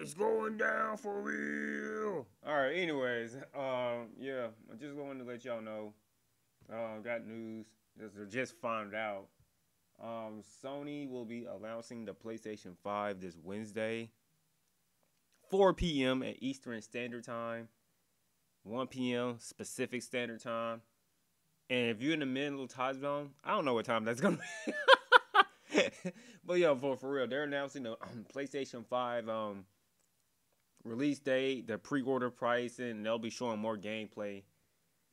It's going down for real. All right, anyways, yeah, I just wanted to let y'all know. Got news. Just found out. Sony will be announcing the PlayStation 5 this Wednesday, 4 p.m. at Eastern Standard Time, 1 p.m. Pacific Standard Time. And if you're in the middle time zone, I don't know what time that's gonna be. But yeah, for real, they're announcing the PlayStation 5 release date, the pre-order price, and they'll be showing more gameplay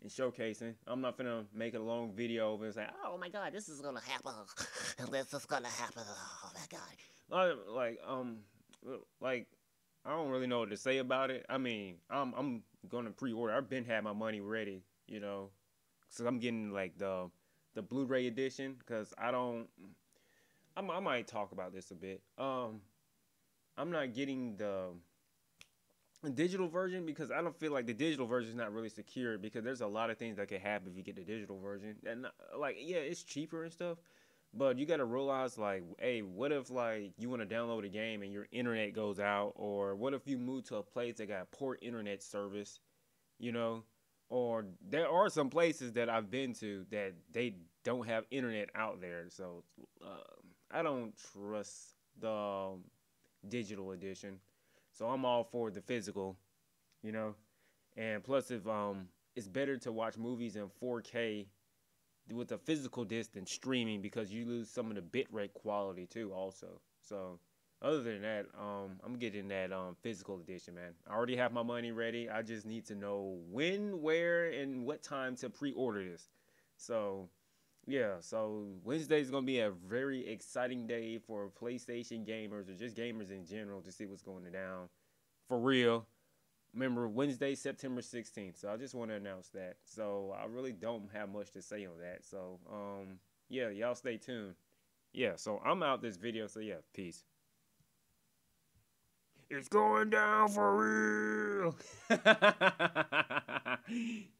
and showcasing. I'm not finna make a long video of it and say, oh my god, this is gonna happen. This is gonna happen. Oh my god. Like I don't really know what to say about it. I mean, I'm gonna pre-order. I've been had my money ready, you know, so I'm getting like the Blu-ray edition because I might talk about this a bit. I'm not getting the digital version because I don't feel like the digital version is not really secure, because there's a lot of things that can happen if you get the digital version. And like, yeah, it's cheaper and stuff, but you got to realize like, hey, what if like you want to download a game and your internet goes out, or what if you move to a place that got poor internet service, you know? Or there are some places that I've been to that they don't have internet out there, so I don't trust the digital edition. So I'm all for the physical, you know. And plus, if it's better to watch movies in 4K with a physical disc than streaming, because you lose some of the bitrate quality too also. So other than that, I'm getting that physical edition, man. I already have my money ready. I just need to know when, where, and what time to pre-order this. So yeah, so Wednesday is going to be a very exciting day for PlayStation gamers, or just gamers in general, to see what's going down. For real. Remember, Wednesday, September 16th. So I just want to announce that. So I really don't have much to say on that. So, yeah, y'all stay tuned. Yeah, so I'm out this video. So, yeah, peace. It's going down for real.